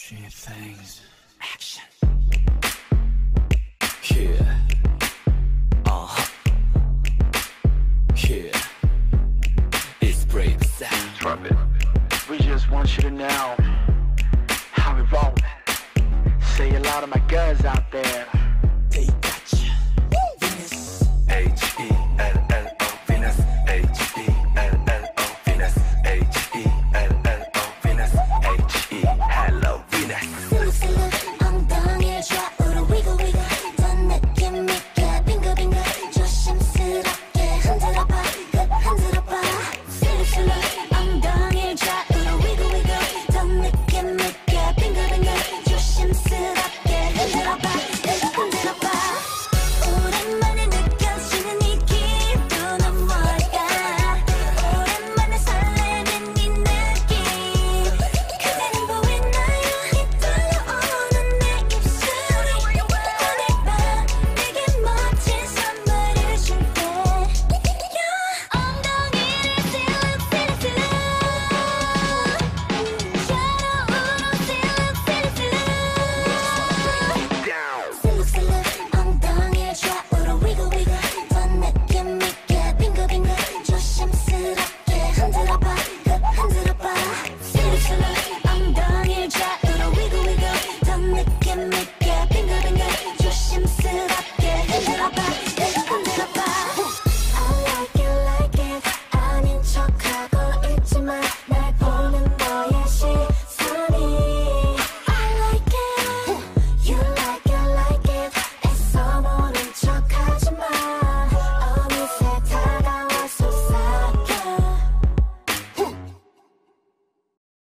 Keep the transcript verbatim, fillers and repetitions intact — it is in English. Cheap things. Action. Yeah. Uh-huh. Yeah. It's brave sound. Trumpet. We just want you to know how we roll. Say a lot of my guys out there.